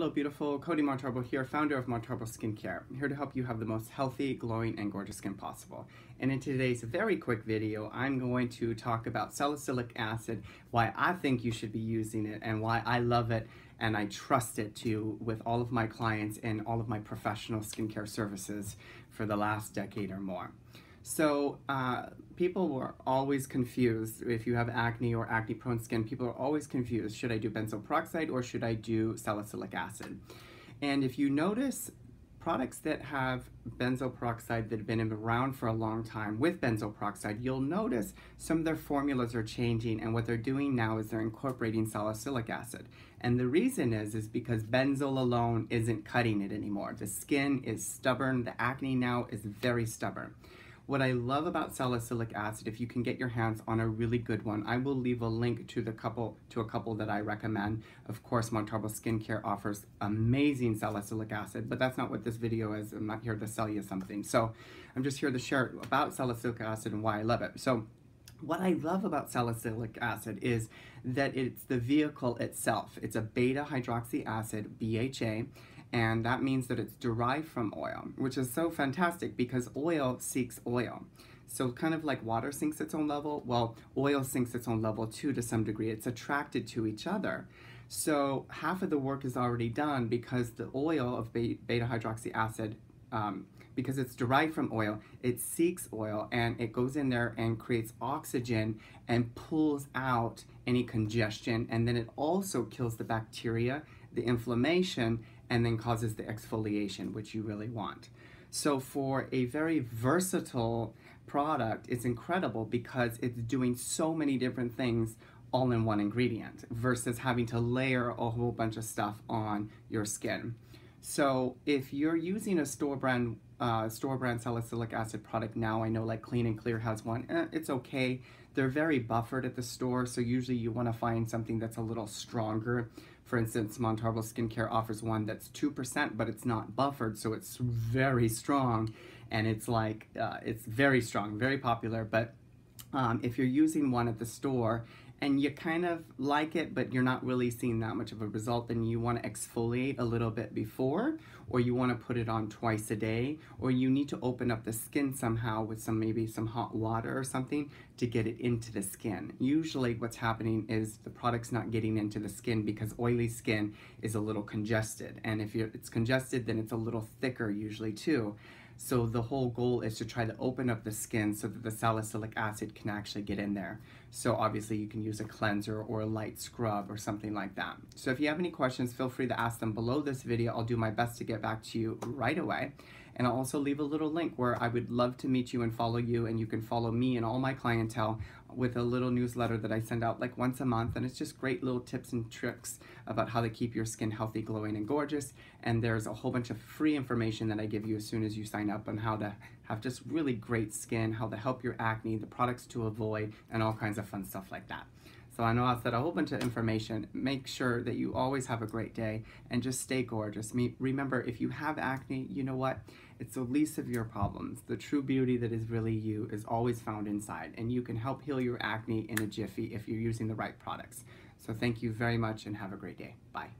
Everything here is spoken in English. Hello beautiful, Cody Montarbo here, founder of Montarbo Skincare. I'm here to help you have the most healthy, glowing, and gorgeous skin possible. And in today's very quick video, I'm going to talk about salicylic acid, why I think you should be using it, and why I love it and I trust it to with all of my clients and all of my professional skincare services for the last decade or more. So people were always confused. If you have acne or acne-prone skin, people are always confused. Should I do benzoyl peroxide or should I do salicylic acid? And if you notice, products that have benzoyl peroxide that have been around for a long time with benzoyl peroxide, you'll notice some of their formulas are changing, and what they're doing now is they're incorporating salicylic acid. And the reason is because benzoyl alone isn't cutting it anymore. The skin is stubborn. The acne now is very stubborn. What I love about salicylic acid, if you can get your hands on a really good one, I will leave a link to a couple that I recommend. Of course, Montarbo Skincare offers amazing salicylic acid, but that's not what this video is. I'm not here to sell you something. So I'm just here to share about salicylic acid and why I love it. So what I love about salicylic acid is that it's the vehicle itself. It's a beta hydroxy acid, BHA. And that means that it's derived from oil, which is so fantastic because oil seeks oil. So kind of like water sinks its own level, well, oil sinks its own level too to some degree. It's attracted to each other. So half of the work is already done because the oil of beta hydroxy acid, because it's derived from oil, it seeks oil and it goes in there and creates oxygen and pulls out any congestion. And then it also kills the bacteria, the inflammation, and then causes the exfoliation, which you really want. So for a very versatile product, it's incredible because it's doing so many different things all in one ingredient versus having to layer a whole bunch of stuff on your skin. So if you're using a store brand salicylic acid product now, I know like Clean and Clear has one, it's okay. They're very buffered at the store, so usually you wanna find something that's a little stronger. For instance, Montarbo Skincare offers one that's 2%, but it's not buffered, so it's very strong. And it's like, it's very strong, very popular. But if you're using one at the store and you kind of like it, but you're not really seeing that much of a result, then you wanna exfoliate a little bit before, or you wanna put it on twice a day, or you need to open up the skin somehow with maybe some hot water or something to get it into the skin. Usually what's happening is the product's not getting into the skin because oily skin is a little congested. And if it's congested, then it's a little thicker usually too. So the whole goal is to try to open up the skin so that the salicylic acid can actually get in there. So obviously you can use a cleanser or a light scrub or something like that. So if you have any questions, feel free to ask them below this video. I'll do my best to get back to you right away. And I'll also leave a little link where I would love to meet you and follow you, and you can follow me and all my clientele with a little newsletter that I send out like once a month, and it's just great little tips and tricks about how to keep your skin healthy, glowing, and gorgeous. And there's a whole bunch of free information that I give you as soon as you sign up on how to have just really great skin, how to help your acne, the products to avoid, and all kinds of fun stuff like that. So I know I said a whole bunch of information. Make sure that you always have a great day and just stay gorgeous. Remember, if you have acne, you know what? It's the least of your problems. The true beauty that is really you is always found inside, and you can help heal your acne in a jiffy if you're using the right products. So thank you very much and have a great day. Bye.